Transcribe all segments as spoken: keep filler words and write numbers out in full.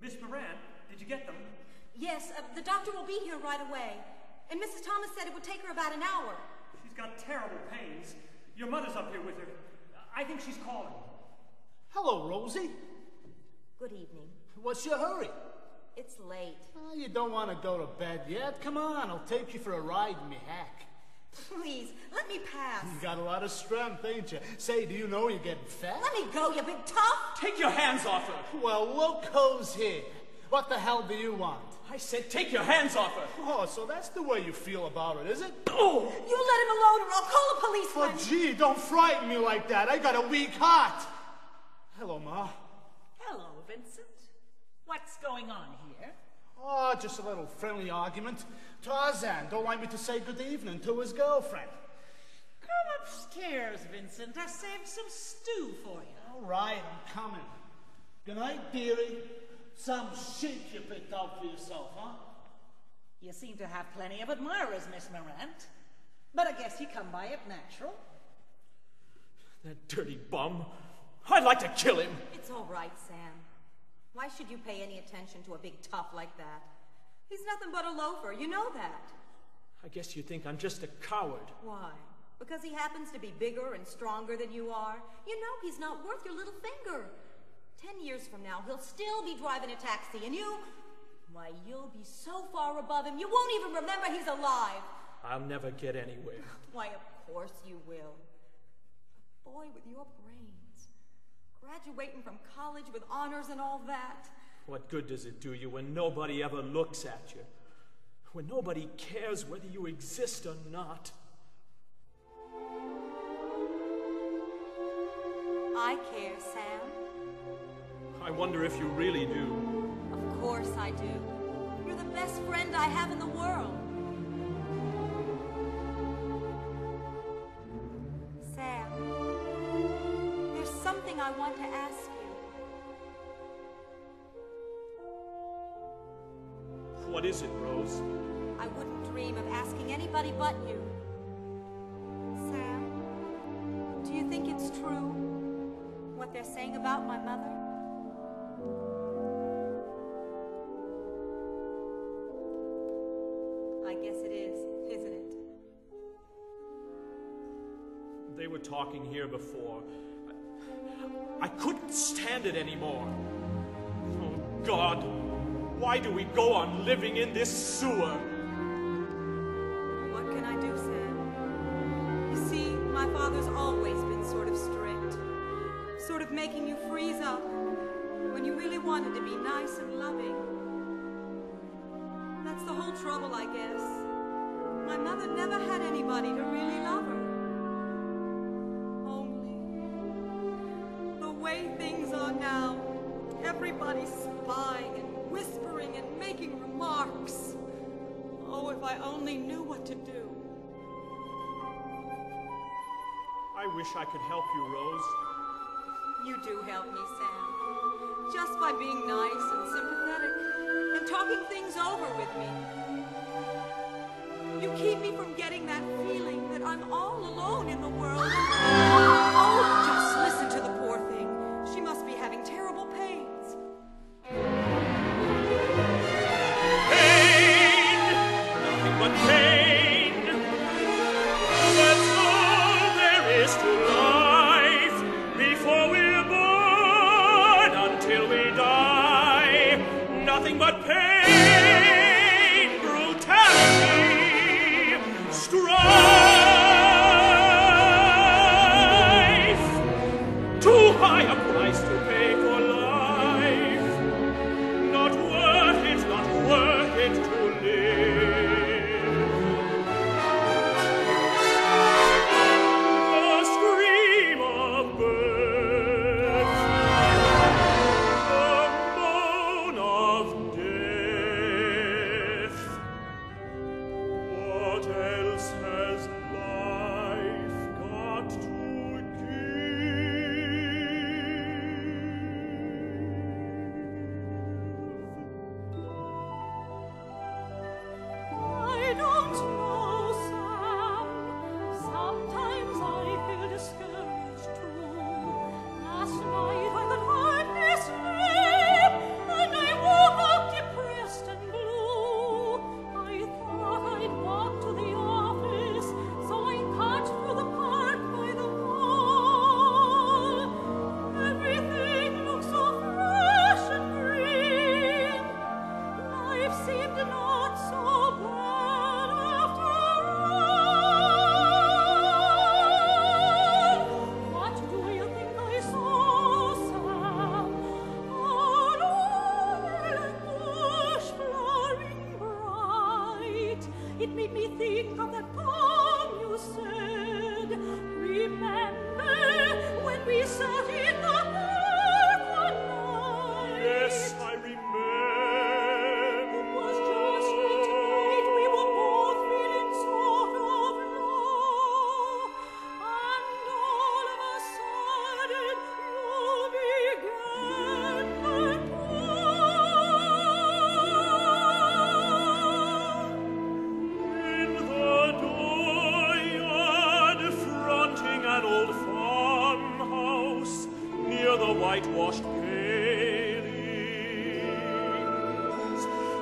Miss Maurrant, did you get them? Yes, uh, the doctor will be here right away. And Missus Thomas said it would take her about an hour. She's got terrible pains. Your mother's up here with her. I think she's calling. Hello, Rosie. Good evening. What's your hurry? It's late. Oh, you don't want to go to bed yet. Come on, I'll take you for a ride in me hack. Please, let me pass. You got a lot of strength, ain't you? Say, do you know you're getting fat? Let me go, you big tough! Take your hands off her! Well, look who's here. What the hell do you want? I said take your hands off her! Oh, so that's the way you feel about it, is it? Oh! You let him alone or I'll call the police. Oh, friend. Gee, don't frighten me like that. I got a weak heart. Hello, Ma. Hello, Vincent. What's going on here? Oh, just a little friendly argument. Tarzan don't like me to say good evening to his girlfriend. Come upstairs, Vincent. I saved some stew for you. All right, I'm coming. Good night, dearie. Some shit you picked out for yourself, huh? You seem to have plenty of admirers, Miss Maurrant. But I guess you come by it natural. That dirty bum. I'd like to kill him. It's all right, Sam. Why should you pay any attention to a big tough like that? He's nothing but a loafer, you know that. I guess you think I'm just a coward. Why? Because he happens to be bigger and stronger than you are. You know he's not worth your little finger. Ten years from now, he'll still be driving a taxi, and you... Why, you'll be so far above him, you won't even remember he's alive. I'll never get anywhere. Why, of course you will. But boy, with your brains. Graduating from college with honors and all that. What good does it do you when nobody ever looks at you? When nobody cares whether you exist or not? I care, Sam. I wonder if you really do. Of course I do. You're the best friend I have in the world. Sam, there's something I want to ask you. What is it, Rose? I wouldn't dream of asking anybody but you. Sam, do you think it's true, what they're saying about my mother? I guess it is, isn't it? They were talking here before. I, I couldn't stand it anymore. Oh, God. Why do we go on living in this sewer? What can I do, Sam? You see, my father's always been sort of strict. Sort of making you freeze up when you really wanted to be nice and loving. That's the whole trouble, I guess. My mother never had anybody to really love her. Only, the way things are now, everybody's spying and whispering and making remarks. Oh, if I only knew what to do. I wish I could help you, Rose. You do help me, Sam. Just by being nice and sympathetic and talking things over with me. You keep me from getting that feeling that I'm all alone in the world. Oh, just listen to the poor thing. She must be having terrible pains. But pain, that's all there is to life. Before we're born, until we die, nothing but pain, brutality, strife. Too high a price to pay for life. Not worth it, not worth it to live.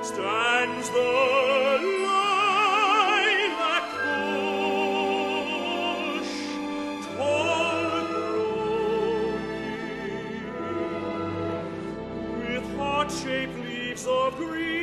stands the lilac bush, tall growing, with heart-shaped leaves of green.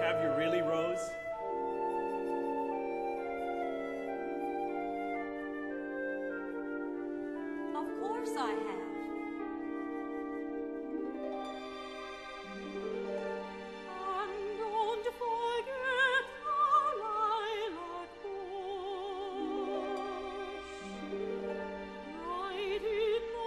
Have you really, Rose? Of course I have. And don't forget our lilac bush. Right in the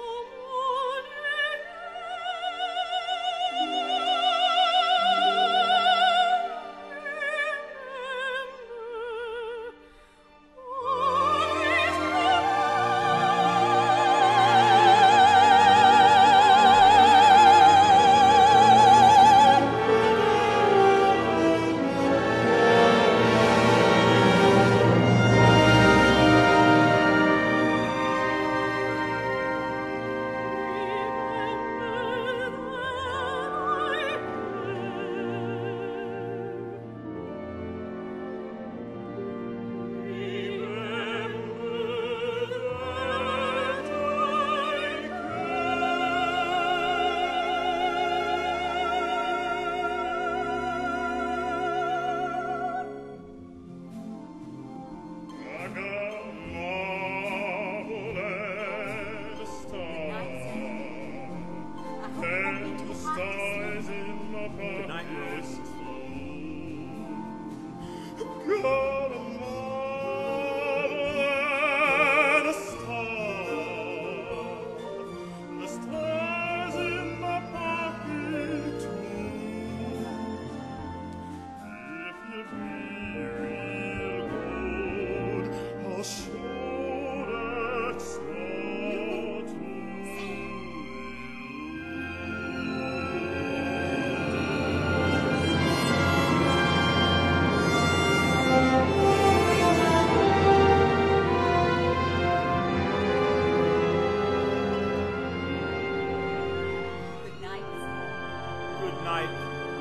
Good night,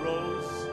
Rose.